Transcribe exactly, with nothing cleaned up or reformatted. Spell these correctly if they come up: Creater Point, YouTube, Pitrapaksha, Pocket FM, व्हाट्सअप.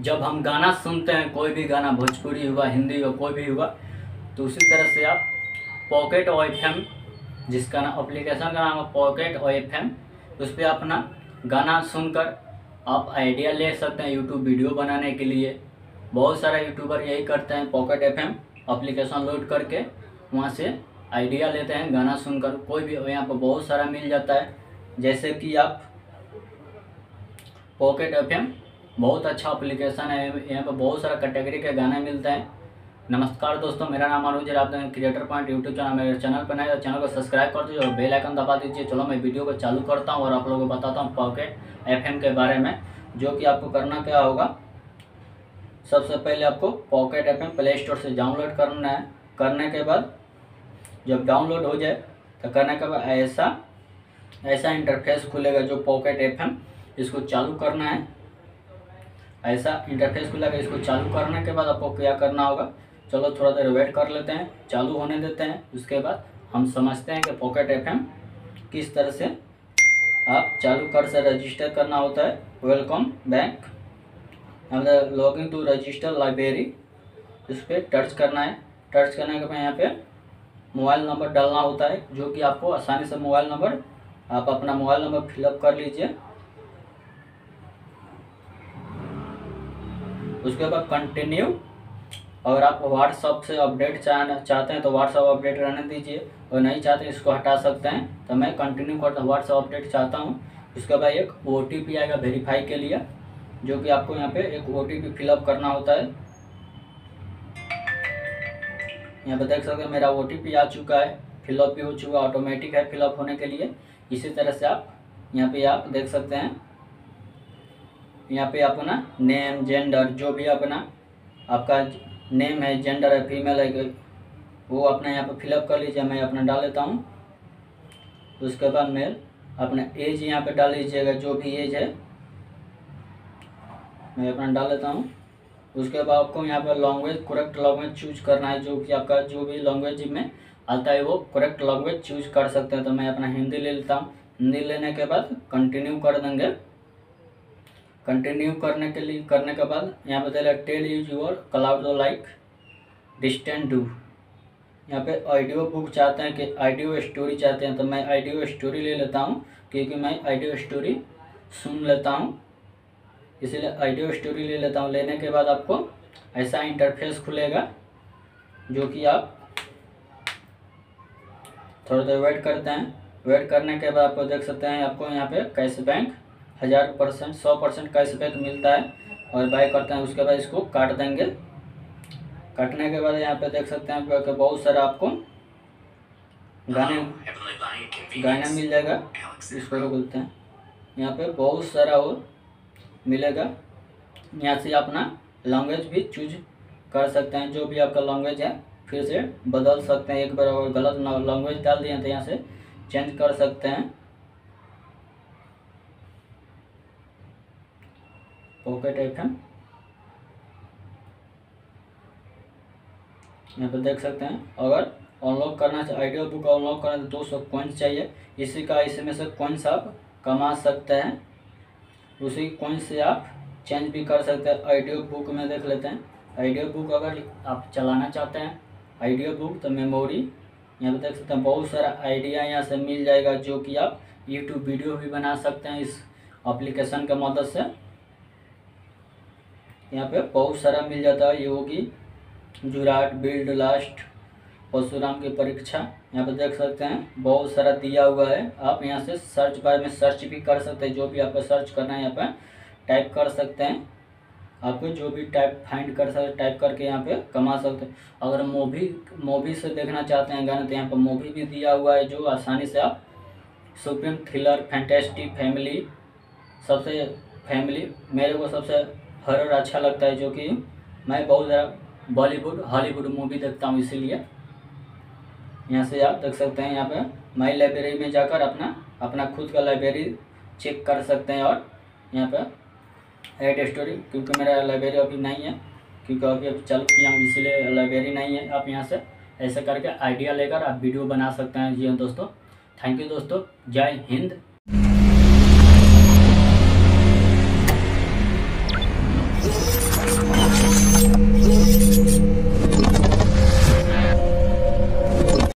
जब हम गाना सुनते हैं, कोई भी गाना, भोजपुरी हुआ, हिंदी हुआ, कोई भी हुआ, तो उसी तरह से आप पॉकेट एफएम, जिसका ना एप्लीकेशन का नाम है पॉकेट एफएम, उस पर अपना गाना सुनकर आप आइडिया ले सकते हैं यूट्यूब वीडियो बनाने के लिए। बहुत सारे यूट्यूबर यही करते हैं, पॉकेट एफएम एप्लीकेशन लोड करके वहाँ से आइडिया लेते हैं गाना सुनकर। कोई भी यहाँ पर बहुत सारा मिल जाता है, जैसे कि आप पॉकेट एफएम बहुत अच्छा एप्लीकेशन है, यहाँ पर बहुत सारा कैटेगरी के गाने मिलते हैं। नमस्कार दोस्तों, मेरा नाम अनुज है, आप देख रहे हैं क्रिएटर पॉइंट यूट्यूब चैनल। मेरे चैनल पर नए तो चैनल को सब्सक्राइब कर दीजिए और बेल आइकन दबा दीजिए। चलो मैं वीडियो को चालू करता हूँ और आप लोगों को बताता हूँ पॉकेट एफएम के बारे में। जो कि आपको करना क्या होगा, सबसे पहले आपको पॉकेट एफएम प्ले स्टोर से डाउनलोड करना है। करने के बाद जब डाउनलोड हो जाए तो करने के बाद ऐसा ऐसा इंटरफेस खुलेगा, जो पॉकेट एफएम, इसको चालू करना है। ऐसा इंटरफेस खुलेगा, इसको चालू करने के बाद आपको क्या करना होगा, चलो थोड़ा देर वेट कर लेते हैं, चालू होने देते हैं। उसके बाद हम समझते हैं कि पॉकेट एफएम किस तरह से आप चालू कर से रजिस्टर करना होता है। वेलकम बैक, हमें लॉगिन टू रजिस्टर लाइब्रेरी, इस पर टच करना है। टच करने के बाद यहाँ पे मोबाइल नंबर डालना होता है, जो कि आपको आसानी से मोबाइल नंबर, आप अपना मोबाइल नंबर फिलअप कर लीजिए। उसके बाद कंटिन्यू, अगर आप व्हाट्सअप से अपडेट चाहते हैं तो व्हाट्सअप अपडेट रहने दीजिए, और नहीं चाहते इसको हटा सकते हैं। तो मैं कंटिन्यू करता हूँ, व्हाट्सअप अपडेट चाहता हूँ। उसके बाद एक ओ टी पी आएगा वेरीफाई के लिए, जो कि आपको यहाँ पे एक ओ टी पी फिलअप करना होता है। यहाँ पे देख सकते हैं मेरा ओ टी पी आ चुका है, फिलअप भी हो चुका, ऑटोमेटिक है फिलअप होने के लिए। इसी तरह से आप यहाँ पे आप देख सकते हैं, यहाँ पे अपना नेम, जेंडर, जो भी अपना आपका नेम है, जेंडर है, फीमेल है, वो अपना यहाँ पे फिलअप कर लीजिए। मैं अपना डाल लेता हूँ। उसके बाद मेल, अपना एज यहाँ पे डाल लीजिएगा, जो भी एज है, मैं अपना डाल लेता हूँ। उसके बाद आपको यहाँ पे लैंग्वेज, करेक्ट लैंग्वेज चूज करना है, जो कि आपका जो भी लैंग्वेज में आता है वो करेक्ट लैंग्वेज चूज कर सकते हैं। तो मैं अपना हिंदी ले लेता हूँ। हिंदी लेने के बाद कंटिन्यू कर देंगे। कंटिन्यू करने के लिए करने के बाद यहाँ पे चले tell use your cloud like distant do. यहाँ पे ऑडियो बुक चाहते हैं कि ऑडियो स्टोरी चाहते हैं, तो मैं ऑडियो स्टोरी ले लेता हूँ, क्योंकि मैं ऑडियो स्टोरी सुन लेता हूँ, इसलिए ऑडियो स्टोरी ले लेता हूँ। लेने के बाद आपको ऐसा इंटरफेस खुलेगा, जो कि आप थोड़ा देर वेट करते हैं। वेट करने के बाद आपको देख सकते हैं, आपको यहाँ पे कैशबैक हज़ार परसेंट सौ परसेंट कैशबैक मिलता है, और बाय करते हैं। उसके बाद इसको काट देंगे। काटने के बाद यहाँ पे देख सकते हैं कि बहुत सारा आपको गाने गाने मिल जाएगा। इसको बोलते हैं यहाँ पे बहुत सारा और मिलेगा। यहाँ से अपना लैंग्वेज भी चूज कर सकते हैं, जो भी आपका लैंग्वेज है फिर से बदल सकते हैं। एक बार और गलत लैंग्वेज डाल दिए तो यहाँ से चेंज कर सकते हैं। पॉकेट एफएम यहाँ पर देख सकते हैं। अगर अनलॉक करना चाहिए, ऑडियो बुक अनलॉक करना है, दो सौ कॉइन्स चाहिए। इसी का इसमें से कॉइन्स आप कमा सकते हैं, उसी कॉइन्स से आप चेंज भी कर सकते हैं। ऑडियो बुक में देख लेते हैं, ऑडियो बुक अगर आप चलाना चाहते हैं ऑडियो बुक, तो मेमोरी यहाँ पर देख सकते हैं, बहुत सारा आइडिया यहाँ से मिल जाएगा, जो कि आप यूट्यूब वीडियो भी बना सकते हैं इस एप्लीकेशन की मदद से। यहाँ पे बहुत सारा मिल जाता है, योगी, जुराट, बिल्ड लास्ट, परशुराम की परीक्षा, यहाँ पे देख सकते हैं बहुत सारा दिया हुआ है। आप यहाँ से सर्च बार में सर्च भी कर सकते हैं, जो भी आपको सर्च करना है यहाँ पे टाइप कर सकते हैं। आपको जो भी टाइप फाइंड कर सकते, टाइप करके यहाँ पे कमा सकते हैं। अगर मूवी मूवी से देखना चाहते हैं गाने, तो यहाँ पर मूवी भी दिया हुआ है, जो आसानी से आप सुप्रीम, थ्रिलर, फैंटेस्टिक, फैमिली, सबसे फैमिली मेरे को सबसे हॉरर अच्छा लगता है, जो कि मैं बहुत ज़्यादा बॉलीवुड, हॉलीवुड मूवी देखता हूँ, इसीलिए। यहाँ से आप देख सकते हैं, यहाँ पे माई लाइब्रेरी में जाकर अपना अपना खुद का लाइब्रेरी चेक कर सकते हैं। और यहाँ पे एड स्टोरी, क्योंकि मेरा लाइब्रेरी अभी नहीं है, क्योंकि अभी अभी चालू किया हूँ, इसीलिए लाइब्रेरी नहीं है। आप यहाँ से ऐसे करके आइडिया लेकर आप वीडियो बना सकते हैं। जी हाँ दोस्तों, थैंक यू दोस्तों, जय हिंद।